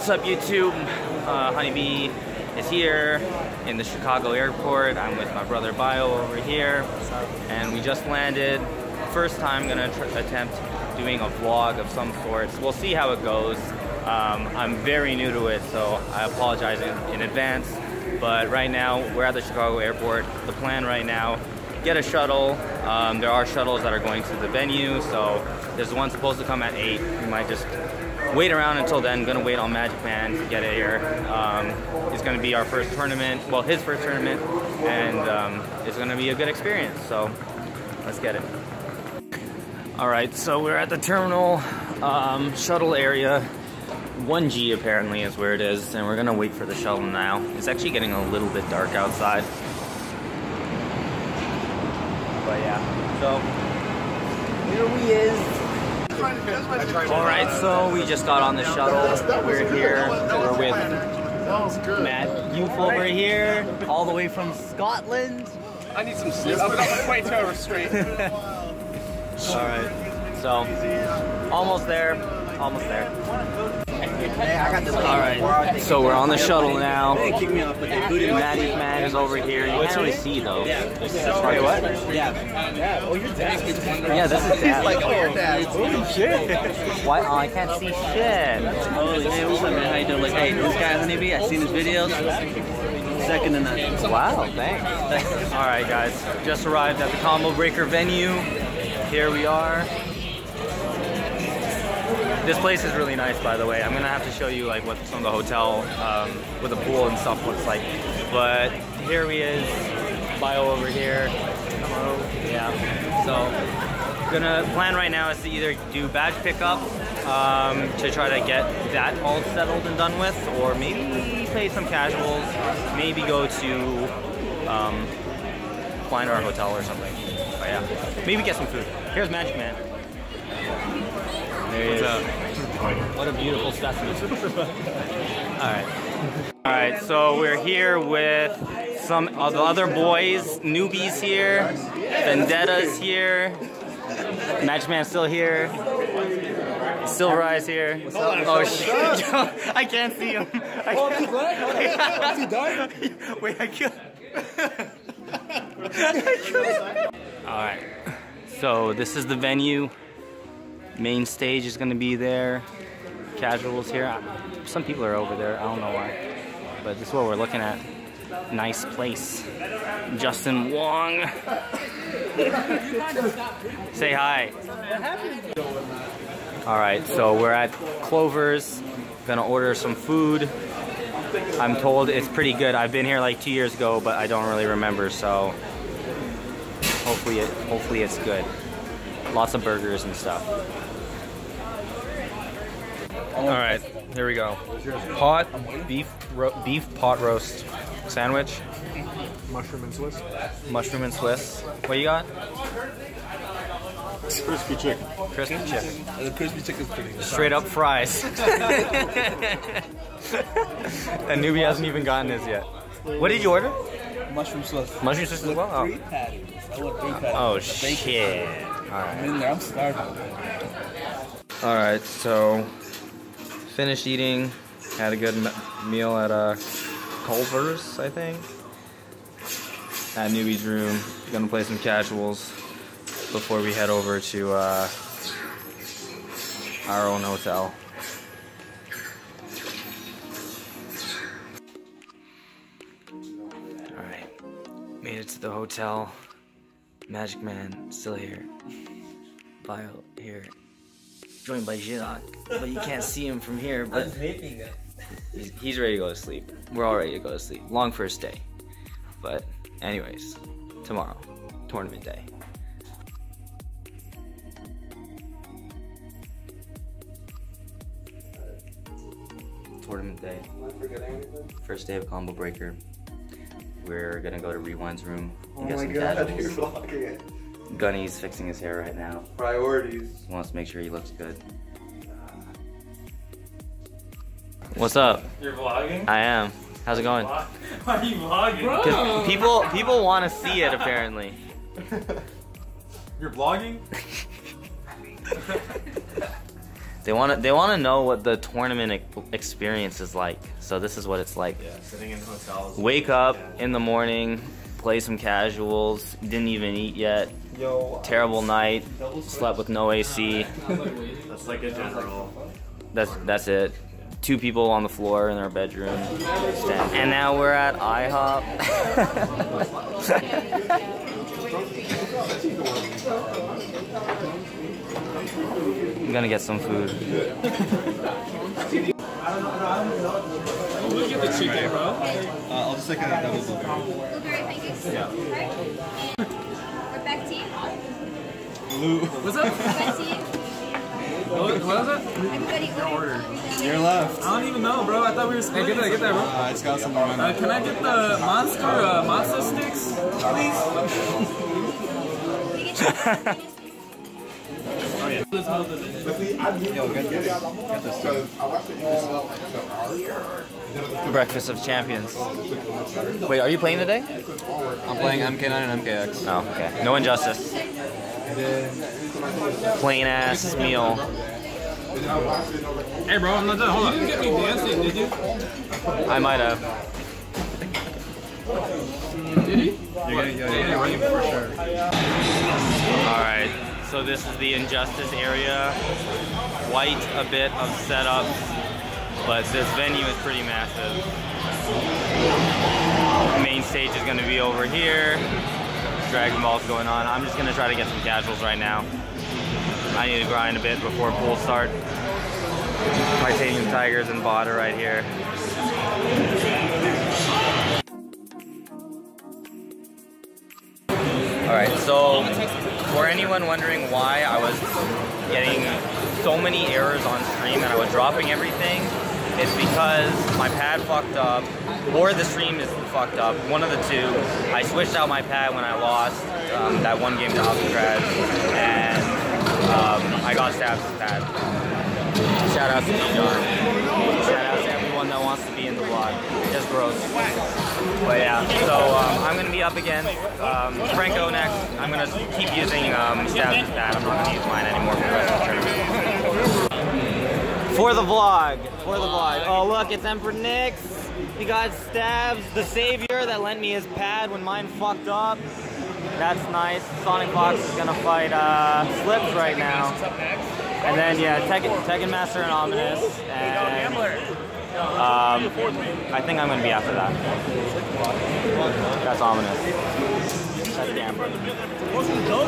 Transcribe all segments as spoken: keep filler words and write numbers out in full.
What's up, YouTube? Uh, Honeybee is here in the Chicago airport. I'm with my brother Bio over here. What's up? And we just landed. First time gonna tr attempt doing a vlog of some sorts. We'll see how it goes. Um, I'm very new to it, so I apologize in, in advance. But right now, we're at the Chicago airport. The plan right now, get a shuttle. Um, there are shuttles that are going to the venue, so there's one supposed to come at eight. We might just wait around until then. Gonna wait on MagiqMann to get it here. Um, it's gonna be our first tournament, well, his first tournament, and um, it's gonna be a good experience, so let's get it. All right, so we're at the terminal um, shuttle area. one G apparently is where it is, and we're gonna wait for the shuttle now. It's actually getting a little bit dark outside. But yeah, so here we is. All right, so we just got on the shuttle. We're here. We're with Matt Youth over here, all the way from Scotland. I need some sleep. I'm on my way to a restraint. All right, so almost there. Almost there. All right, so we're on the shuttle now. MagiqMann is over here. You can't really see though. Wait, what? Yeah. Oh, your dad. Yeah, this is dad. Like, oh, your dad. Holy shit. What? Oh, I can't see shit. Holy shit. Hey, what's up, man? How you doing? Like, hey, this guy Honeybee. I've seen his videos. Second to none. Wow. Thanks. All right, guys. Just arrived at the Combo Breaker venue. Here we are. This place is really nice, by the way. I'm gonna have to show you like what some of the hotel um, with a pool and stuff looks like. But here we is, Bio over here. Hello. Yeah. So gonna plan right now is to either do badge pickup um, to try to get that all settled and done with, or maybe play some casuals, maybe go to um, find our hotel or something. But yeah, maybe get some food. Here's MagiqMann. There he is. What a beautiful specimen. Alright. Alright, so we're here with some of the other boys. Newbies here. Vendetta's here. MagiqMann's still here. Silver Eyes here. Oh shit. I can't see him. I can't. Is he done? Wait, I killed him. Alright. So this is the venue. Main stage is gonna be there. Casuals here. Some people are over there, I don't know why. But this is what we're looking at. Nice place. Justin Wong. Say hi. All right, so we're at Clover's. Gonna order some food. I'm told it's pretty good. I've been here like two years ago, but I don't really remember, so hopefully it, hopefully it's good. Lots of burgers and stuff. All right, here we go. Pot beef ro beef pot roast sandwich. Mushroom and Swiss. Mushroom and Swiss. What you got? Crispy chicken. Crispy chicken. The crispy chicken is pretty good. Straight up fries. And Newbie hasn't even gotten his yet. What did you order? Mushroom Swiss. Mushroom Swiss as well. Three patties. I want three patties. Oh shit. All right. I'm in there. I'm starving. All right, so finished eating. Had a good meal at uh, Culver's, I think. At Newbie's room. Gonna play some casuals before we head over to uh, our own hotel. All right, made it to the hotel. MagiqMann still here. Bio here. Joined by Jirak, but you can't see him from here. But I'm vaping it. He's, he's ready to go to sleep. We're all ready to go to sleep. Long first day, but anyways, tomorrow, tournament day. Tournament day. First day of Combo Breaker. We're gonna go to Rewind's room. Oh my god, you're vlogging it. Gunny's fixing his hair right now. Priorities. He wants to make sure he looks good. What's up? You're vlogging? I am. How's it going? Why are you vlogging? Because people, people want to see it apparently. You're vlogging? They want to. They want to know what the tournament experience is like. So this is what it's like. Yeah, sitting in hotels. Wake up yeah. in the morning, play some casuals. Didn't even eat yet. Yo, terrible night. Slept with no A C. That's like a general. That's that's it. Two people on the floor in their bedroom. And now we're at I hop. I'm gonna get some food. Look at the chicken, bro. Uh, I'll just take a double blueberry. Blueberry pancakes? Yeah. Rebecca tea? Blue. What's up? Rebecca tea? What was it? Everybody ordered. You're left. I don't even know, bro. I thought we were splitting. Hey, get that, get that, bro. Uh, it's got some more on it. Uh, can I get the monster, uh, monster sticks, please? Breakfast of Champions. Wait, are you playing today? I'm playing M K nine and M K X. Oh, okay. No injustice. Plain ass meal. Hey, bro, I'm not done. Hold on. You didn't get me dancing, did you? I might have. Did he? You're getting ready for sure. All right. So this is the Injustice area, quite a bit of setup, but this venue is pretty massive. The main stage is gonna be over here, Dragon Ball's going on. I'm just gonna try to get some casuals right now. I need to grind a bit before pool start. My Titanium Tigers and Botter right here. All right, so for anyone wondering why I was getting so many errors on stream and I was dropping everything, it's because my pad fucked up, or the stream is fucked up, one of the two. I switched out my pad when I lost um, that one game to Alcatraz, and um, I got Stabs' pad. Shout out to Jirak. Shout out to everyone that wants to be in the vlog. Just gross. But yeah, so um, I'm gonna be up again. Um, Franco next. I'm gonna keep using um, Stabs' pad. I'm not gonna use mine anymore for the rest of the tournament. For the vlog, for the vlog. Oh look, it's Emperor Nix. He got Stabs, the savior that lent me his pad when mine fucked up. That's nice. SonicFox is gonna fight uh, Slips right now. And then yeah, Tekken Master and Ominous. And Um, I think I'm going to be after that. That's Ominous. That's Gamber.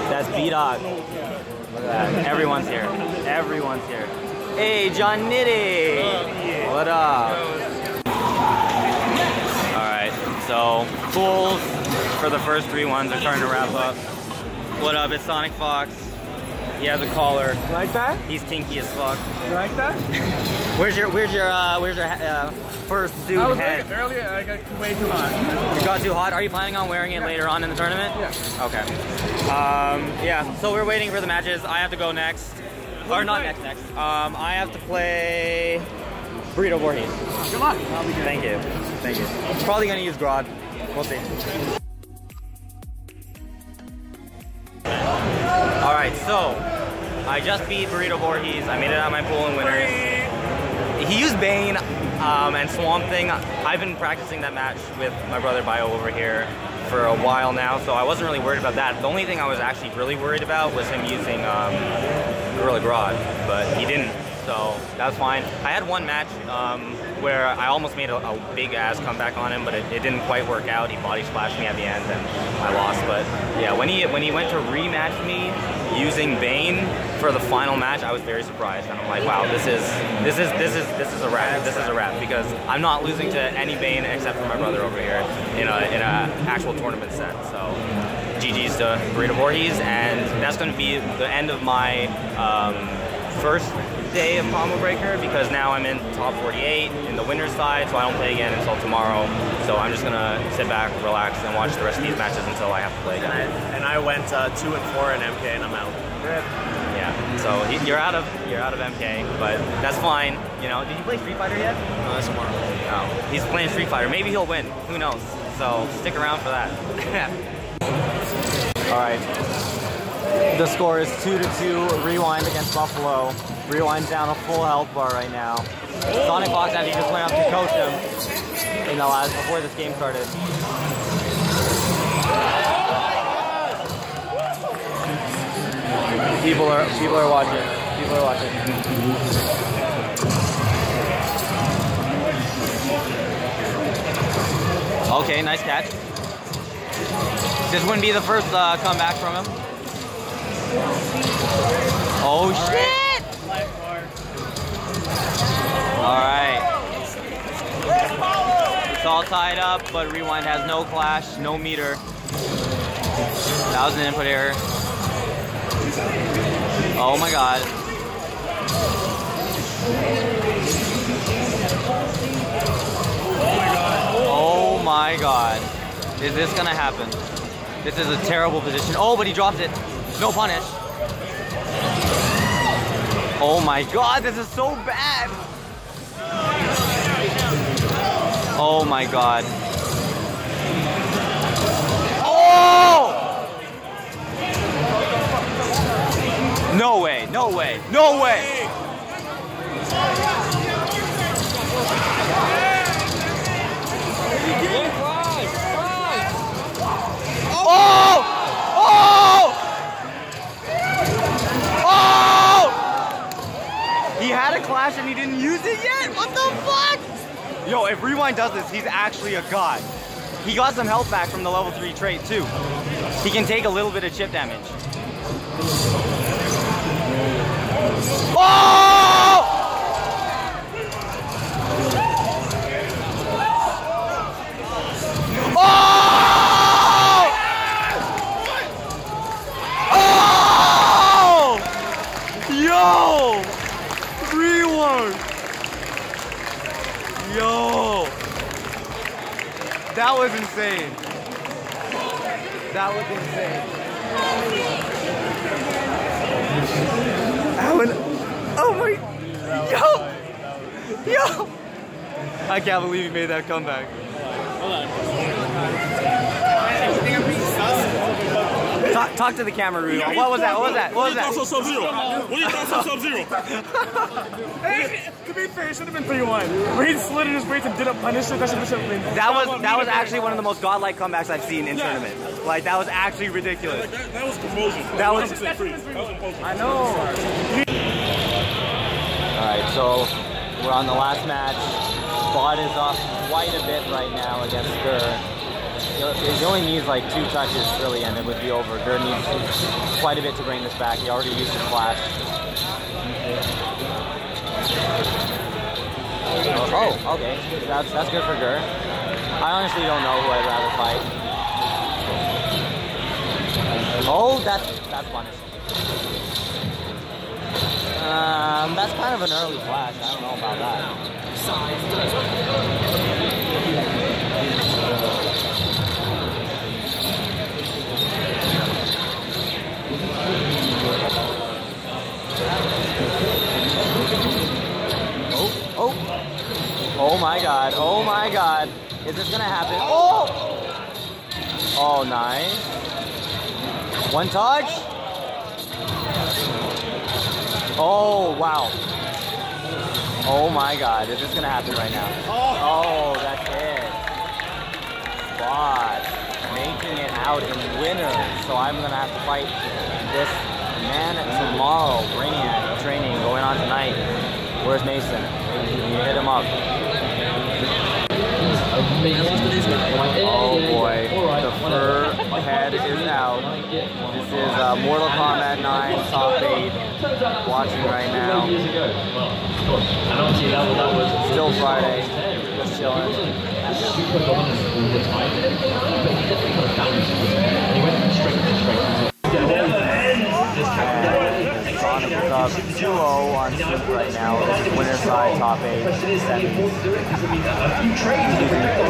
That's B-Dog. Look at that. Everyone's here. Everyone's here. Hey, John Nitty! What up? Alright, so pools for the first three ones are starting to wrap up. What up? It's SonicFox. He has a collar. You like that? He's kinky as fuck. You like that? Where's your where's your uh, where's your uh, first suit I was head? Like earlier, I got way too hot. It got too hot. Are you planning on wearing it yeah. later on in the tournament? Yeah. Okay. Um, yeah. So we're waiting for the matches. I have to go next, what or not play? next next. Um, I have to play Burrito Voorhees. Good luck. I'll be good. Thank you. Thank you. I'm probably gonna use Grodd. We'll see. Alright, so, I just beat Burrito Voorhees, I made it out of my pool in winners. He used Bane um, and Swamp Thing. I've been practicing that match with my brother Bio over here for a while now, so I wasn't really worried about that. The only thing I was actually really worried about was him using um, Gorilla Grodd, but he didn't, so that was fine. I had one match um, where I almost made a, a big-ass comeback on him, but it, it didn't quite work out. He body splashed me at the end, and I lost, but yeah, when he, when he went to rematch me, using Bane for the final match, I was very surprised, and I'm like, wow, this is this is this is this is a wrap. This is a wrap because I'm not losing to any Bane except for my brother over here in a in a actual tournament set. So, G G's to Burrito Voorhees, and that's going to be the end of my um, first day of Combo Breaker because now I'm in top forty-eight in the winner's side, so I don't play again until tomorrow. So I'm just gonna sit back, relax, and watch the rest of these matches until I have to play again. And I, and I went uh, two and four in M K, and I'm out. Yeah. So he, you're out of you're out of M K, but that's fine. You know, did you play Street Fighter yet? No, that's tomorrow. Oh, he's playing Street Fighter. Maybe he'll win. Who knows? So stick around for that. All right. The score is two to two. Rewind against Buffalo. Rewind's down a full health bar right now. SonicFox actually just went up to coach him in the last, before this game started. People are people are watching. People are watching. Okay, nice catch. This wouldn't be the first uh, comeback from him. Oh shit! All right. It's all tied up, but Rewind has no clash, no meter. That was an input error. Oh my god. Oh my god. Is this gonna happen? This is a terrible position. Oh, but he dropped it. No punish. Oh my god, this is so bad. Oh my god. Oh! No way, no way, no way! Oh! Oh! Oh! He had a clash and he didn't use it yet? What the fuck? Yo, if Rewind does this, he's actually a god. He got some health back from the level three trait too. He can take a little bit of chip damage. Oh! Oh! Oh! Yo! Rewind! Yo! That was insane. That was insane. Alan. Oh my, yo, yo, I can't believe he made that comeback. Hold on. Talk, talk to the camera, Rudy. What was that? What was that? What was that? Sub-Zero. What do you thought of Sub-Zero? To be fair, it should have been three one. Where he slid in his weights and didn't punish it, that should have been something. That was that was actually one of the most godlike comebacks I've seen in yeah. tournament. Like that was actually ridiculous. Yeah, like that, that was composure. That, that was composure. I know. Alright, so we're on the last match. Bot is off quite a bit right now against Gurr. He only needs like two touches really and it would be over. Gurr needs quite a bit to bring this back. He already used his flash. Oh, okay. That's, that's good for Gurr. I honestly don't know who I'd rather fight. Oh, that's, that's punish. Um, that's kind of an early flash. I don't know about that. Oh, oh, oh my god, oh my god. Is this gonna happen? Oh! Oh, nice. One touch. Oh, wow. Oh my god, is this gonna happen right now? Oh, that's it. Bod making it out in winner. So I'm gonna have to fight this man tomorrow. Brainiac training going on tonight. Where's Mason? You hit him up. Oh boy, the fur head is out. This is uh, Mortal Kombat nine, top eight, watching right now. Still Friday, just chilling. Sonic is up two oh on Swift right now. This is winner's side, top eight, seven.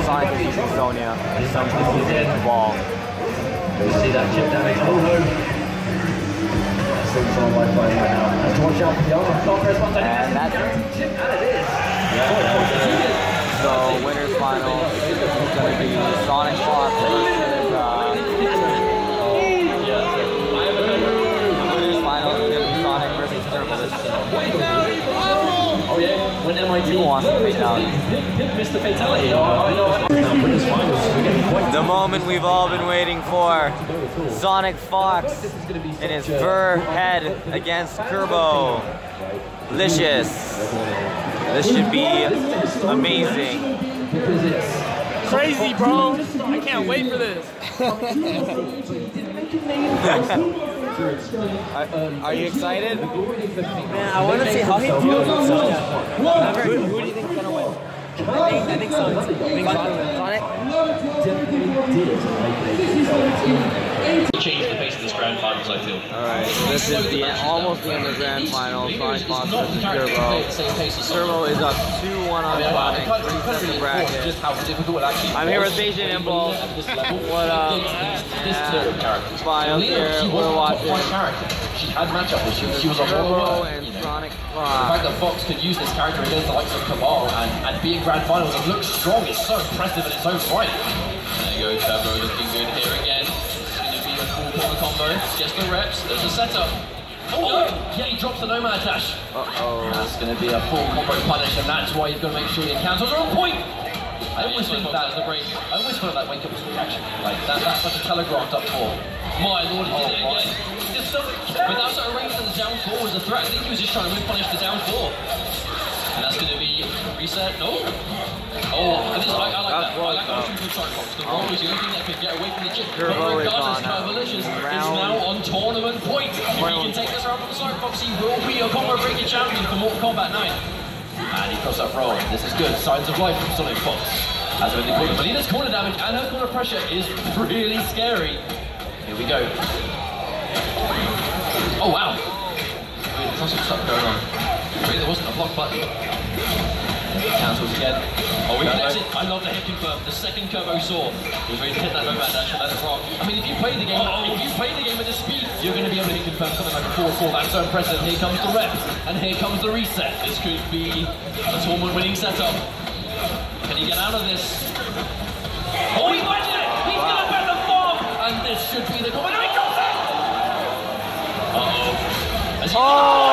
Sonic is using Sonya. Sonic is using the ball. And that's it. So winner's final is going to be Sonic Fox versus uh, Sonic versus Turbo. like people want the fatality. Mister Fatality. The moment we've all been waiting for. SonicFox in his fur head against Kerbo. Licious. This should be amazing. Crazy, bro. I can't wait for this. Are, are you excited? Man, I want to see how he feels. Who, who do you think is going to win? I think, I think Sonic. I think Sonic. Sonic? Change the pace of this grand finals, I feel. Alright, this is the almost the end of the grand final. Sonic Fox versus Servo. Servo is up two one on Sonic, three seven bracket. I'm here with Beijing Impulse. What up? And Bio's here, we're watching. She had matchup issues. She was on Servo and Sonic Fox. The fact that Fox could use this character against the likes of Cabal and be in grand finals and look strong is so impressive in its own right. There you go, Servo looking good here again. The combo, just the reps, there's a setup. Oh, yeah, he drops the Nomad Dash. Uh-oh. That's going to be a full combo punish, and that's why you've got to make sure your counters are on point. I always think that the break. I always feel like wake up was reaction. Like, that, that's such a telegraphed up four. My lord, he did it again. He just doesn't care. But that's a range that the down four was a threat. I think he was just trying to punish the down four. And that's going to be reset. No. Oh, I, just, I, I like that. that. I like that. The roll is the only thing that can get away from the chip. But regardless, Carvalicious is now on tournament point. If he can take this round from SonicFox, he will be a combo breaking champion for Mortal Kombat nine. And he crossed up roll. This is good. Signs of life from SonicFox. That's what they call it. Melina's corner damage and her corner pressure is really scary. Here we go. Oh, wow. Wait, there's lots of stuff going on. Wait, there wasn't a block button. Cancels again. Oh, we connects it. I love the hit confirm. The second Kerbo saw was ready to hit that Nomad Dash, and that's wrong. I mean, if you play the game, oh. if you play the game with the speed, you're going to be able to hit confirm something like a four four. That's so impressive. Here comes the rep, and here comes the reset. This could be a tournament-winning setup. Can he get out of this? Oh, he went it! He's wow. going to bet the farm, and this should be the corner. He comes in. Uh oh. As he oh.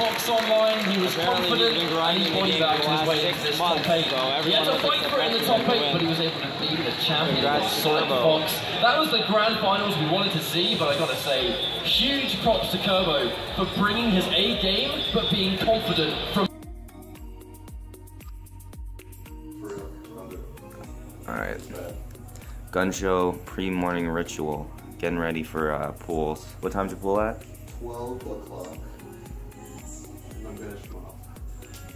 Fox online, he was confident, he and he pointed out to his way into this top eight. He had to fight for it in the top eight, but he was able to be the champion of SonicFox. That was the grand finals we wanted to see, but I gotta say, huge props to Kerbo for bringing his A game, but being confident from... Alright, gun show, pre-morning ritual, getting ready for uh, pools. What time's your pool at?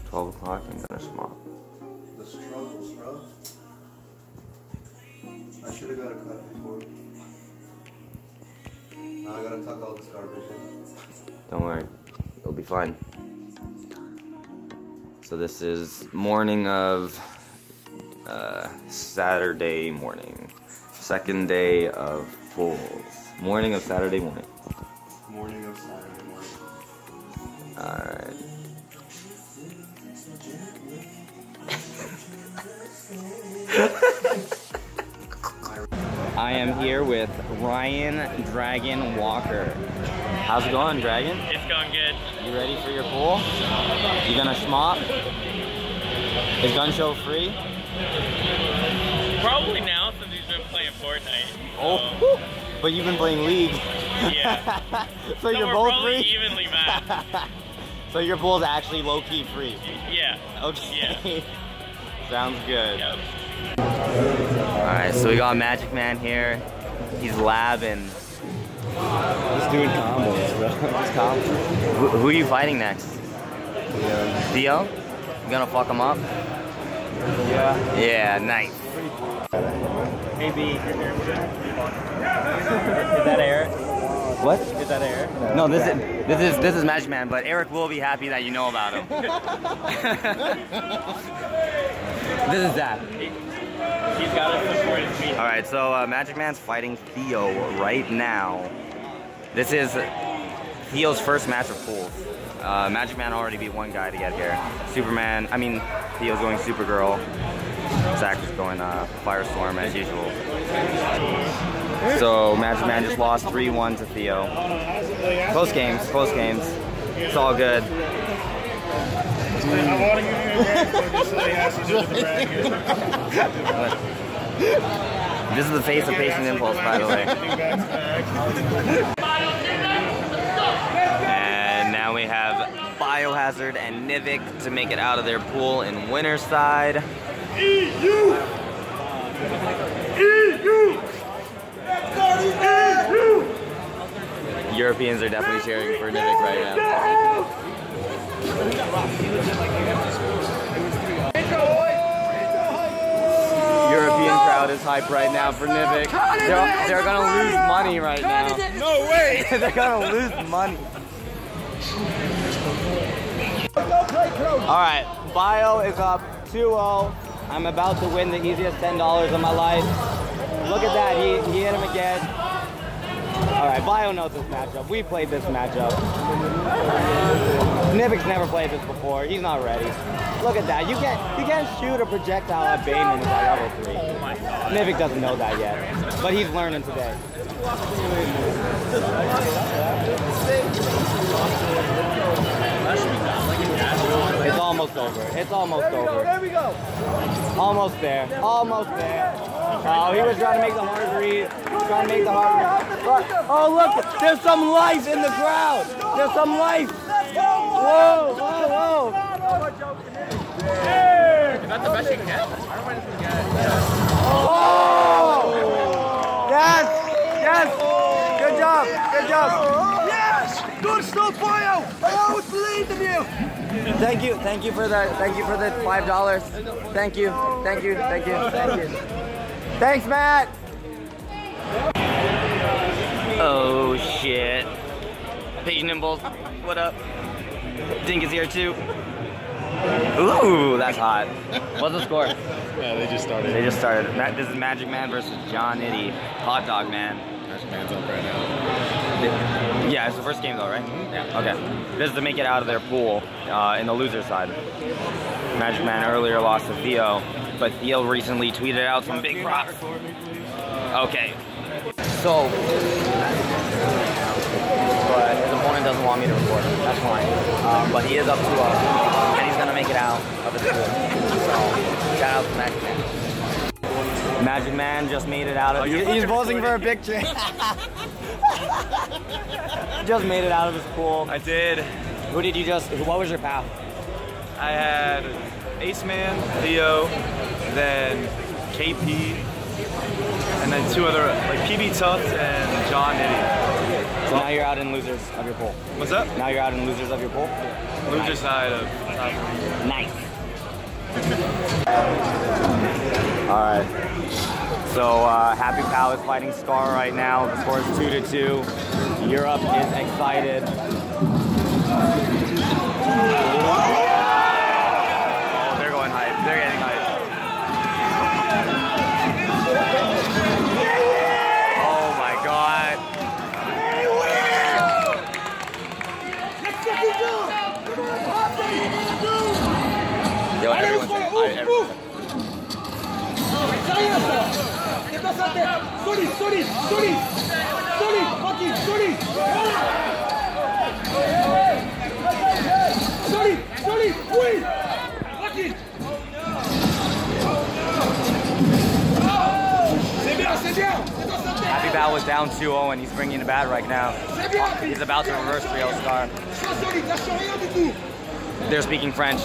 twelve o'clock. I'm gonna smile. twelve o'clock, I'm gonna smile. The struggle's rough. I should've got a cut before. Now I gotta tuck all this garbage in. Don't worry, it'll be fine. So this is morning of uh, Saturday morning. Second day of pools. Morning of Saturday morning. Morning of Saturday morning. Alright. I am here with Ryan Dragon Walker. How's it going, Dragon? It's going good. You ready for your pool? You gonna schmop? Is gun show free? Probably now since he's been playing Fortnite. So. Oh, but you've been playing League. Yeah. so, so you're we're both free? Evenly matched. So your pool's actually low-key free? Yeah. Okay. Yeah. Sounds good. Yep. Alright, so we got MagiqMann here. He's labbing. He's doing combos, bro. He's combos. Who, who are you fighting next? Yeah. Theo? You gonna fuck him up? Yeah. Yeah, nice. Hey B, is that Eric? What? Is that Eric? No, this is this is this is MagiqMann, but Eric will be happy that you know about him. This is Zach. He, he's got us supported me. All right, so uh, MagiqMann's fighting Theo right now. This is Theo's first match of pools. Uh, MagiqMann already beat one guy to get here. Superman, I mean, Theo's going Supergirl. Zach is going uh, Firestorm as usual. So MagiqMann just lost three one to Theo. Close games, close games. It's all good. I want to give you a break, but just so they ask you to do the bracket. This is the face of Patient Impulse, by the way. And now we have Biohazard and Nivek to make it out of their pool in winner's side. E U! E U! E U! Europeans are definitely cheering for Nivek right now. European crowd is hype right now for Nivek. They're, they're gonna lose money right now. No way! They're gonna lose money. Alright, Bio is up two oh. I'm about to win the easiest ten dollars of my life. Look at that, he, he hit him again. Alright, Bio knows this matchup. We played this matchup. Nivek's never played this before. He's not ready. Look at that. You can't, you can't shoot a projectile at Bane when he's at level three. Oh my God. Nivek doesn't know that yet. But he's learning today. It's almost over. It's almost there over. Go, there we go. Almost there. Almost there. Oh, he was trying to make the hard read. Trying to make the hard read. Look. Oh, look. There's some life in the crowd. There's some life. Whoa, whoa, whoa. Is that the best you can get? I don't mind if you get it. Oh! Yes! Yes! Good job! Good job! Yes! Good stuff, Bio! I always believed in you! Thank you, thank you for the thank you for the five dollars. Thank you, thank you, thank you, thank you. Thanks, Matt! Oh shit. Page Nimbles, what up? Dink is here too. Ooh, that's hot. What's the score? Yeah, they just started. They just started. This is MagiqMann versus John Itty. Hot Dog Man. MagiqMann's up right now. Yeah, it's the first game though, right? Yeah. Okay. This is to make it out of their pool uh, in the loser side. MagiqMann earlier lost to Theo, but Theo recently tweeted out some big props. Okay. So. But his opponent doesn't want me to record him. That's fine. Um, but he is up two oh, and he's gonna make it out of his pool. So shout out to MagiqMann. MagiqMann just made it out of. Oh, he's he's posing for a picture. Just made it out of his pool. I did. Who did you just? What was your path? I had Ace Man, Theo, then K P, and then two other like P B Tufts and John Itty. So now you're out in losers of your pool. What's up? Now you're out in losers of your pool. Loser nice. Side of top. Nice. All right. So uh, Happy Pal is fighting Scar right now. The score is two to two. Europe is excited. Oh, they're going hype. They're getting hype. Sorry, sorry, sorry, sorry, fucking sorry. Sorry, sorry, wait. Fucking. Happy Bow was down two oh and he's bringing it back right now. He's about to reverse three oh Scar. They're speaking French.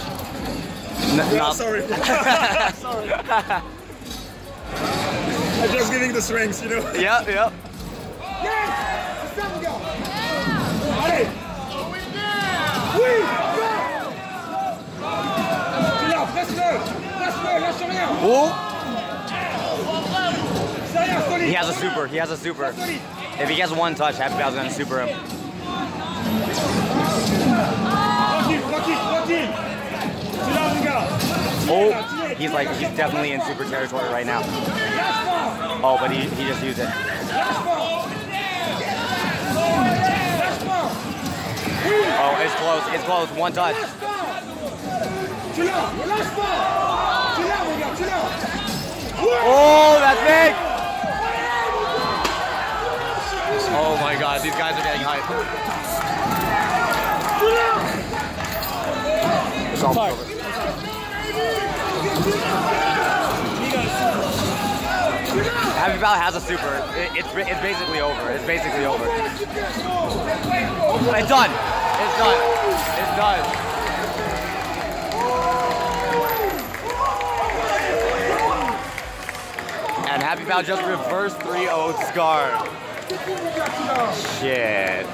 No, no. Sorry. Sorry. I'm just giving the strings, you know? Yep, yep. Yes! It's time to go! Yeah! We go! We go! Oh! He has a super, he has a super. If he gets one touch, Happy Pal's gonna super him. Oh! He's like, he's definitely in super territory right now. Oh, but he, he just used it. Oh, it's close, it's close, one touch. Oh, that's big! Oh my god, these guys are getting hyped. It's all over. Happy Pal has a super. It, it's it's basically over. It's basically over. It's done. It's done. It's done. And Happy Pal just reverse three oh Scar. Shit.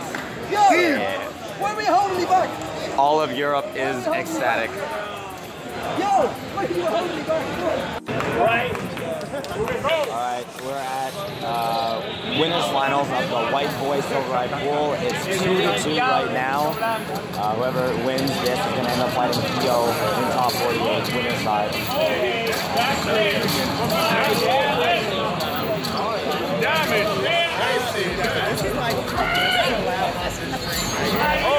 Shit. All of Europe is ecstatic. Yo, right. Alright, we're at uh, winners finals of the White Boy Silver Eye Pool. It's two to two right now. Uh, whoever wins this is going to end up fighting Theo in top forty-eight, winner's side. Oh! Oh!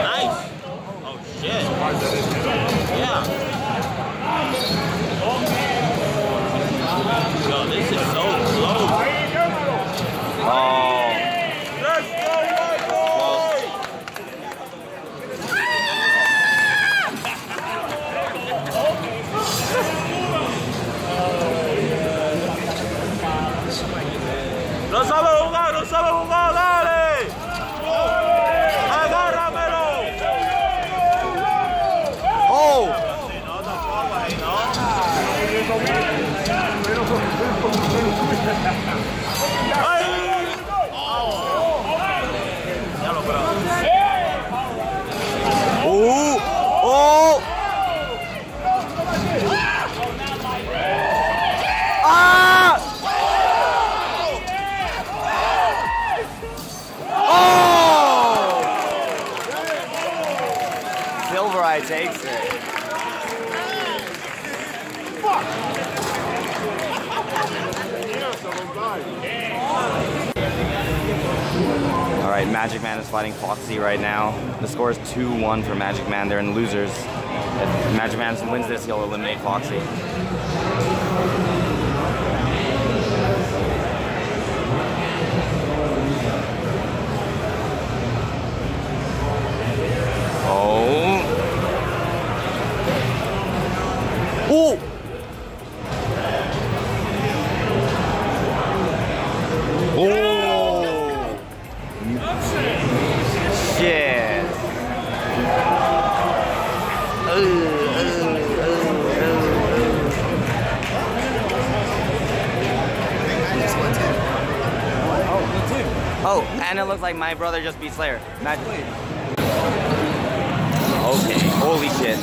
Nice! Oh shit! Yeah. Yo, this is so low. Oh. Let's go, my boy! No solo jugar, no solo jugar, dale! Oh! Oh! Ah! Oh! Silver Eye takes it. All right, MagiqMann is fighting Foxy right now. The score is two one for MagiqMann. They're in losers. If MagiqMann wins this, he'll eliminate Foxy. Oh. Oh. Oh, and it looks like my brother just beat Slayer. Not okay, holy shit.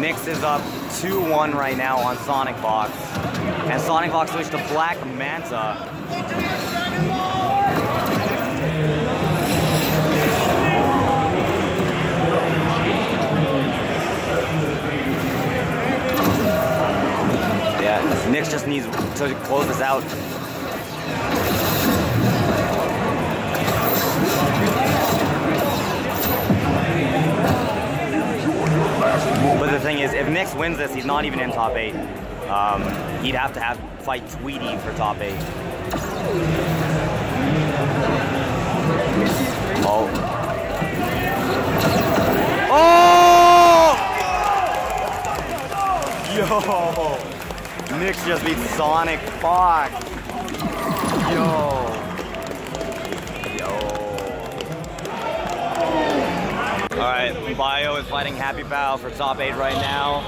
Nyx is up two one right now on SonicFox. And SonicFox switched to Black Manta. Yeah, Nyx just needs to close this out. But the thing is, if Nyx wins this, he's not even in top eight. Um, he'd have to have fight Tweedy for top eight. Oh! Oh! Yo! Nyx just beat SonicFox. Yo! Yo! All right, Bio is fighting Happy Pal for top eight right now.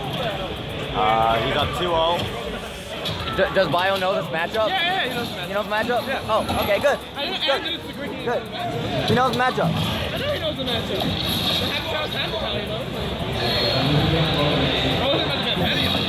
Uh, he's up two oh. D does Bio know this matchup? Yeah, yeah, he knows this matchup. You know this matchup? Yeah. Oh, okay, good. I didn't good. Add it to the green. Good. He knows the matchup. I know he knows the matchup. The Happy Pal's Happy Pal, you know? I wasn't about to get petty on it.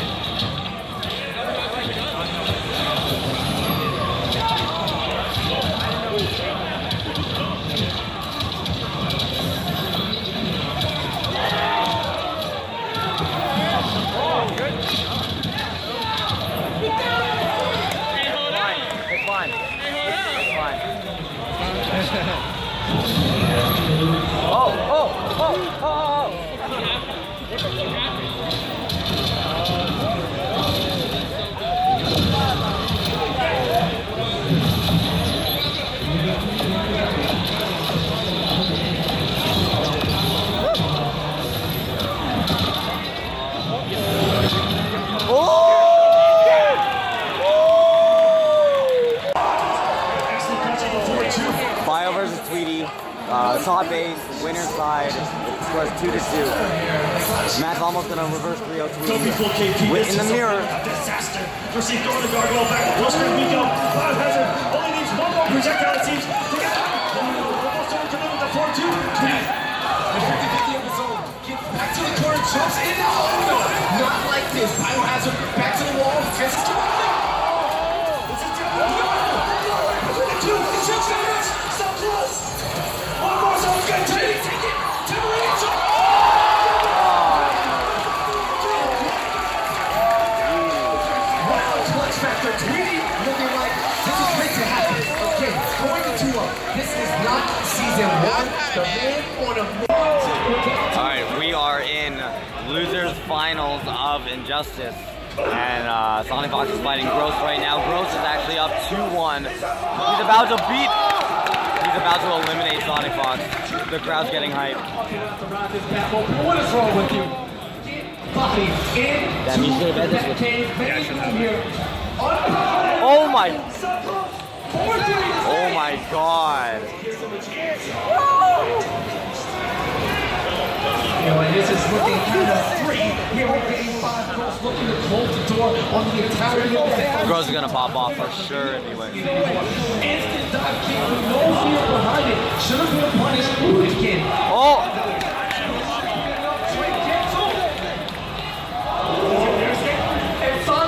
Uh, top eight, winner's side, scores two to two. Matt's almost in a reverse three oh two. In the mirror. Disaster. Proceed throwing the gargoyle back. Close for Nico. Five hazard. Only needs one more projectile, it seems. To get out. Almost over to move with the four two. fifty fifty of his own. Gets back to the corner. Jumps in. Oh, no. Not like this. Biohazard. Back to the wall. Fists to the wall. It's a deal. Look at you. It's six minutes. So close. One more zone's gonna take it, take it, to the range. Wow, clutch factor. Tweedy looking like this is meant to happen. Okay, going to two up. This is not season one. The man on a move. All right, we are in losers finals of Injustice. And uh, SonicFox is fighting Gross right now. Gross is actually up two one. He's about to beat... He's about to eliminate SonicFox. The crowd's getting hyped. What is wrong with you? Damn, you should have bet this one. Yeah, oh my! Oh my god! You know, and this is looking kind of free. Here we're getting five Gross looking to close the door on the entirety of the... Gross is gonna pop off for sure anyway. Kick with no fear behind it. Should have been punished. Ooh, this kid. Oh!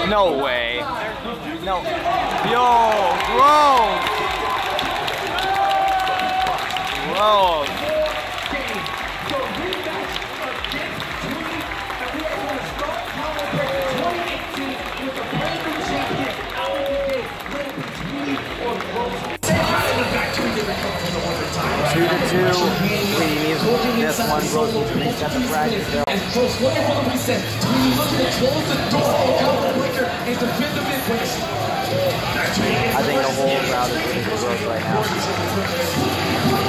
No way. No. Yo, Gross. Gross. two to two, Tweedy needs this one, Gross needs to reset the bracket still. And Gross looking for the reset, Tweedy looking to close the door and Combo Breaker and defend the midwest. I think the whole crowd is looking for Gross right now.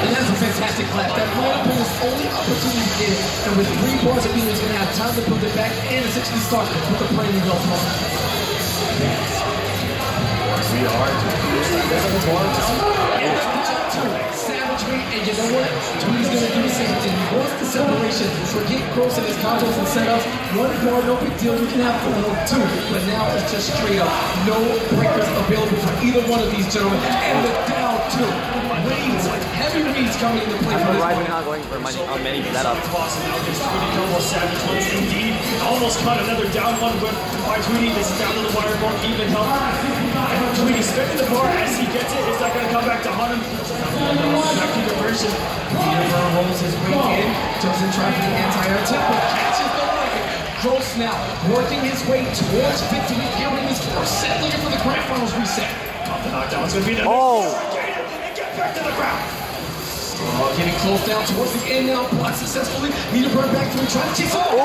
And that's a fantastic clap. That lineup was only opportunity to get it, and with three bars of beat, he's going to have time to put it back and essentially start with the play go. We are to and you know what? Tweedy's going to do the same thing. He wants the separation. Forget Gross and his combos and setups. One more, no big deal. You can have four, no two. But now it's just straight up. No breakers available for either one of these gentlemen. And the down two. Waves, like heavy weeds coming into play. I'm arriving not going for much, uh, many setups. Indeed, almost caught another down one. But by Tweedy, this is down to the wire. Won't even help. And Tweedy spinning the bar as he gets it. It's not going to come back to hunt him. Back to the person. Theodore rolls his way in, doesn't try for the entire attempt, but catches the leg. Gross now working his way towards fifty. Here in his first set, looking for the grand finals reset. Off the knockdown, it's going to be the oh. Next. Get back to the ground. Oh, getting close down towards the end now. Blocked successfully. Need to burn back through, trying to chase him. Oh.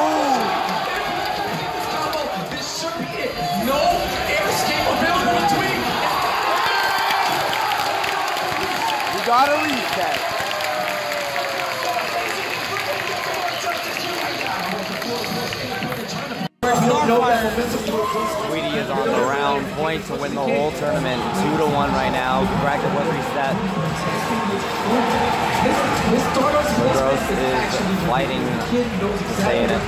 This should be it. No air escape available in between. Gotta reset. Trying to Tweedy is on the round, point to win the whole tournament. Two to one right now. Bracket one reset. Gross is lighting, saying it.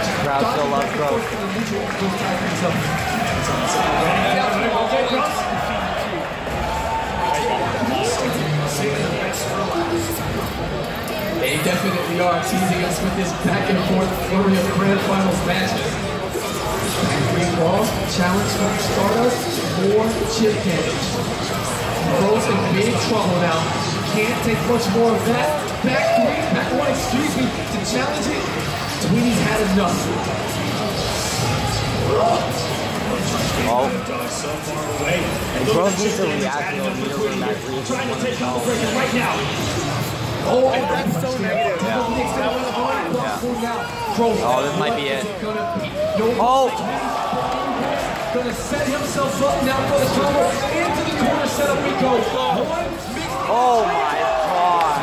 The crowd still loves Gross. They definitely are teasing us with this back and forth flurry of grand finals matches. Three balls, challenge from Stardust, more chip damage. Gross in big trouble now. Can't take much more of that. Back three, back one, excuse me, to challenge it. Tweedy's had enough. Oh. And Gross needs to react to a meter in that three. Trying to take Combo Breaker right now. Oh, that's so negative. Yeah. Yeah. Oh, this might be it. Oh! Gonna set himself up now for the cover. Into the corner setup we go. Oh my god.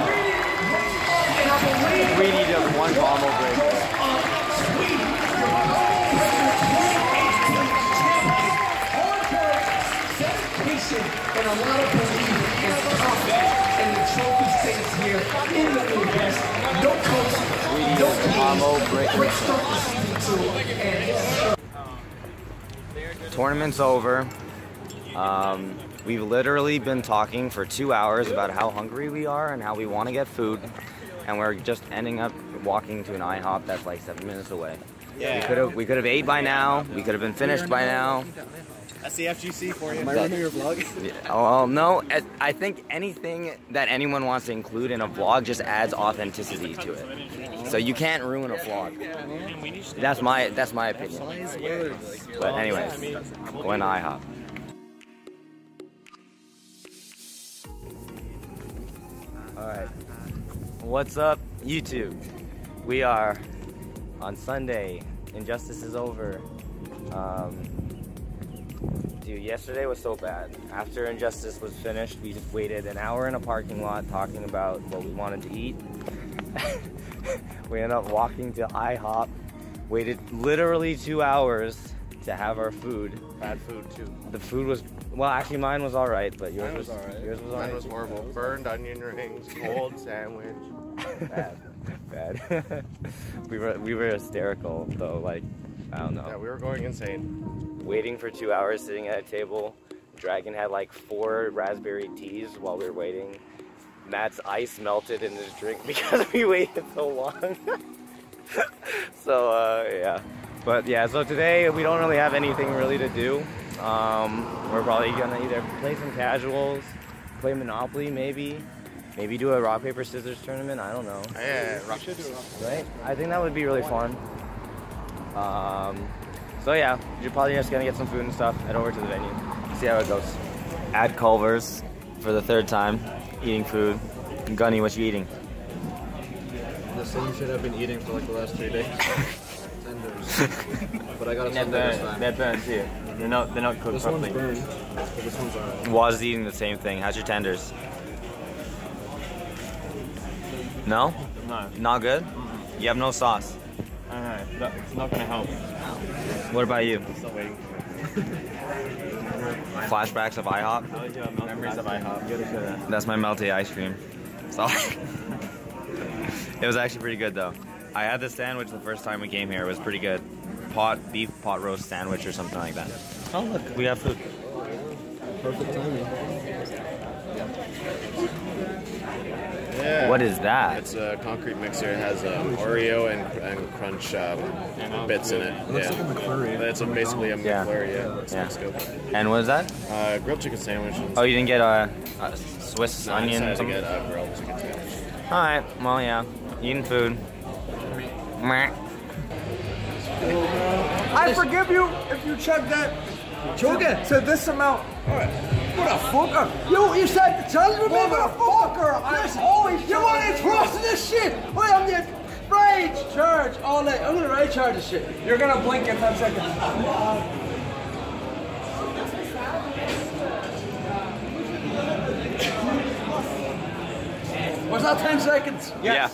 Tweedy does one combo breaker. And a lot of in the best, no coach, no coach. Tournament's over. Um, we've literally been talking for two hours about how hungry we are and how we want to get food, and we're just ending up walking to an IHOP that's like seven minutes away. Yeah. We could have we could have ate by now. We could have been finished by now. That's the F G C for you. Am I ruining your vlog? Yeah. Oh, no. I think anything that anyone wants to include in a vlog just adds authenticity to it. So you can't ruin a vlog. That's my that's my opinion. But anyways, going to IHOP. All right. What's up, YouTube? We are on Sunday. Injustice is over. Um... Dude, yesterday was so bad. After Injustice was finished, we just waited an hour in a parking lot talking about what we wanted to eat. We ended up walking to IHOP, waited literally two hours to have our food. Bad food, too. The food was, well, actually mine was all right, but yours mine was, was all right. Yours was all mine right. was horrible. Burned onion rings, cold sandwich. Bad, bad. we, were, we were hysterical, though, like, I don't know. Yeah, we were going insane. Waiting for two hours, sitting at a table. Dragon had like four raspberry teas while we were waiting. Matt's ice melted in his drink because we waited so long. so uh, yeah, but yeah. So today we don't really have anything really to do. Um, we're probably gonna either play some casuals, play Monopoly maybe, maybe do a rock paper scissors tournament. I don't know. Yeah, rock paper scissors. Right? I think that would be really fun. Um. So yeah, you're probably just gonna get some food and stuff, head over to the venue, see how it goes. At Culver's, for the third time, eating food. Gunny, what you eating? The same shit I've been eating for like the last three days. Tenders. But I got some tenders time. They're burned too. They're not, they're not cooked this properly. This one's burned, but this one's alright. Waz is eating the same thing. How's your tenders? No? No. Not good? Mm-hmm. You have no sauce? Alright, it's not gonna help. What about you? I'm still waiting. Flashbacks of IHOP? Memories of IHOP. That's my melty ice cream. It was actually pretty good though. I had this sandwich the first time we came here. It was pretty good. Pot beef pot roast sandwich or something like that. Oh look, we have food. Perfect timing. Yeah. What is that? It's a concrete mixer. It has um, Oreo and, and crunch um, bits in it. It looks yeah. like a McFlurry. That's a, basically a McFlurry, yeah. yeah. yeah. Mexico. And what is that? Uh, grilled chicken sandwich. Oh, you didn't get a, a Swiss no, onion? I decided to get a grilled chicken sandwich. Alright, well, yeah. Eating food. I forgive you if you check that. Choga said this amount. Alright. What a fucker! You, you said to tell you what a fucker! I yes. always you want to cross this shit! Wait, I'm the rage charge all night. I'm gonna rage charge this shit. You're gonna blink in ten seconds. What's that? Ten seconds? Yes. Yeah.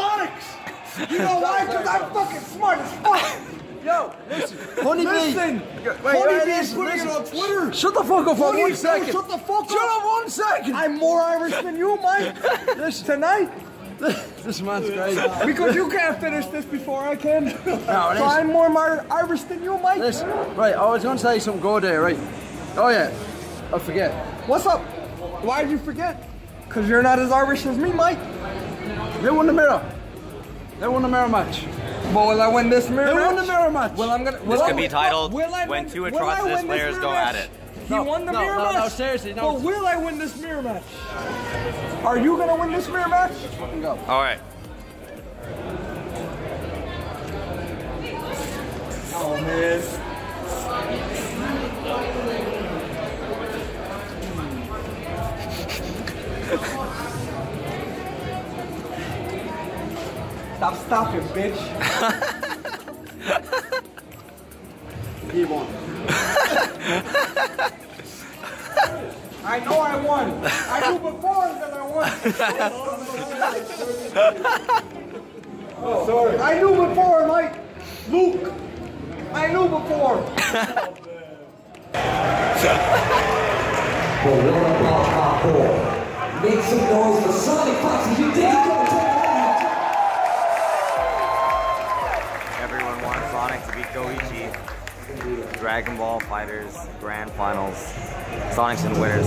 Bollocks! You know why? Because I'm fucking smart as fuck. Yo, listen. Honeybee. Listen. Honeybee's putting it on Twitter. Shut the fuck up for one second. Shut the fuck up. Shut up one second. I'm more Irish than you, Mike. Listen, tonight. This man's crazy. Because you can't finish this before I can. No, so I'm more Irish than you, Mike. Listen, right, I was going to say something good there, right? Oh, yeah. I forget. What's up? Why did you forget? Because you're not as Irish as me, Mike. They won the mirror. They won the mirror match. But will I win this mirror they match? They won the mirror match. Well, I'm gonna, this could be titled, When win, Two Atrocious Players Go match? At It. He no, won the no, mirror no, match. No, no, seriously, no. But will I win this mirror match? Are you gonna win this mirror match? Fucking go. All right. Oh man. Stop, stop it, bitch. He won. I know I won. I knew before that I won. Oh, sorry. I knew before, Mike. Luke. I knew before. The winner of round top four. Make some noise for Sonic Foxy. You did it. Everyone wants Sonic to beat Goichi. Dragon Ball Fighters Grand Finals. Sonic's in winners.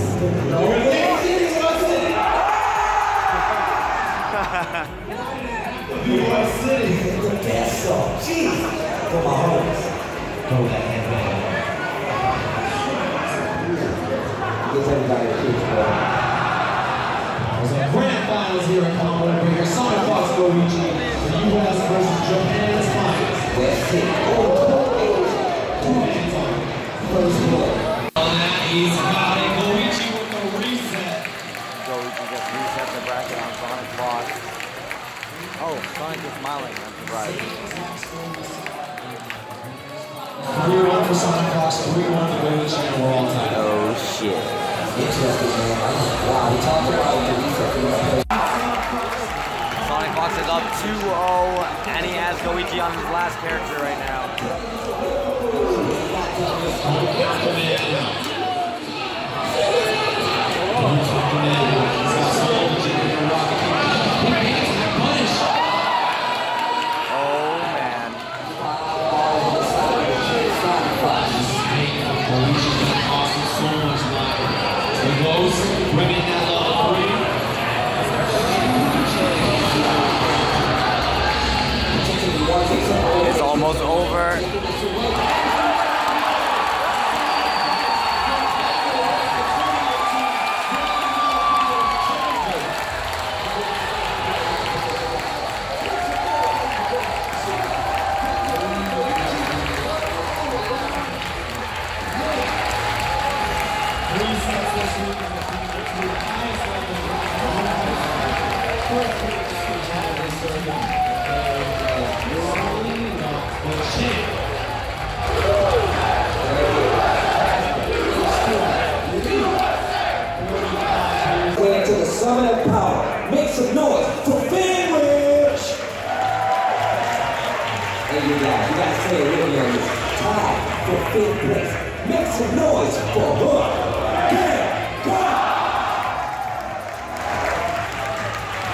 Grand Finals here at Combo Breaker. SonicFox Goichi, the U S versus Japan's finals. First of all, that is got it. Goichi with the reset. Goichi just reset the bracket on Sonic Fox. Oh, Sonic is smiling. I'm surprised. three one for Sonic Fox, three one for Goichi, and we're all tied. Oh, shit. Interesting, man. Wow, we talked about the reset. Sonic Fox is up two oh, and he has Goichi on his last character right now. Oh man. It's almost over.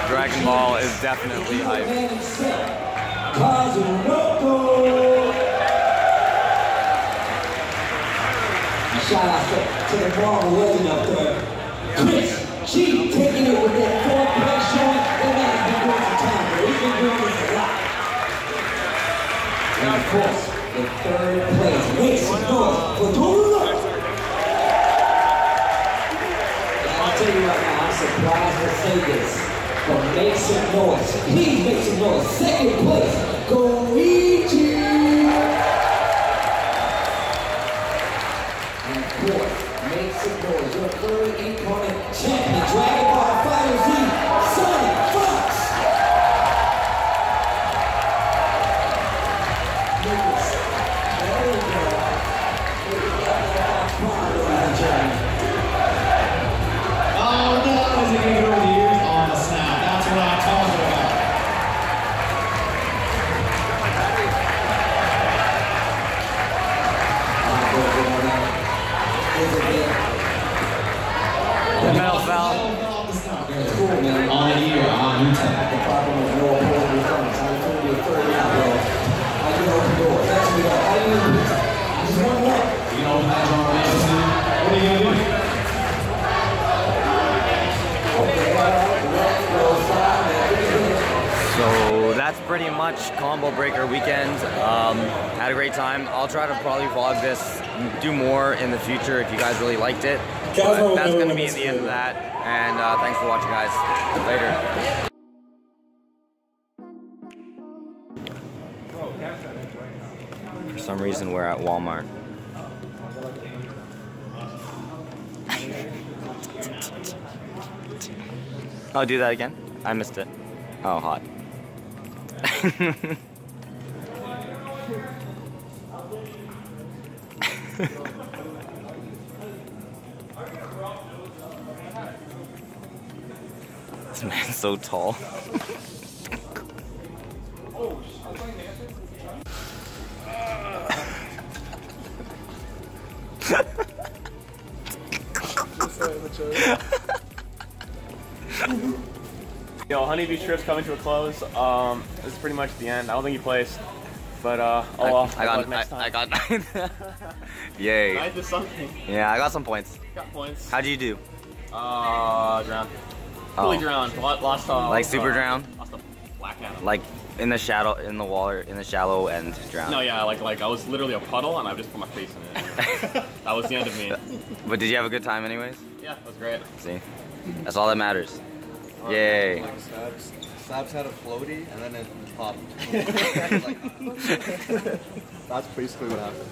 Dragon Ball is definitely hype. Shout out to the Marvel legend up there. Chris G taking it with that fourth place shot. That man's been doing some time, but he's been doing this a lot. And of course, the third place. Make some noise for Dorulo. I'll tell you right now, I'm surprised to say this. But make some noise. Please make some noise. Second place, Goichi. And fourth, make some noise. Your third incarnate champion, Dragon Ball Fighter Z, Sonic Fox. Oh, no, it's a good one. That's what I'm talking about. the metal foul. On year, on So that's pretty much Combo Breaker weekend. Um, had a great time. I'll try to probably vlog this, do more in the future if you guys really liked it. But that's going to be the end of that. And uh, thanks for watching, guys. Later. For some reason, we're at Walmart. Oh, do that again? I missed it. Oh, hot. This man's so tall. Yo, Honeybee trip's coming to a close. Um, this is pretty much the end. I don't think he plays, but uh, oh I, well. I got, I, next time. I got nine. Yay. Nine to something. Yeah, I got some points. Got points. How'd you do? Uh, drowned. Fully oh. drowned. Lost. Uh, like super uh, drowned. Lost the black out. Like in the shadow, in the water, in the shallow end, drowned. No, yeah, like like I was literally a puddle, and I just put my face in it. That was the end of me. But did you have a good time, anyways? Yeah, that was great. See, that's all that matters. Um, Yay! Like Stabs. Stabs had a floaty and then it popped. That's basically what happened.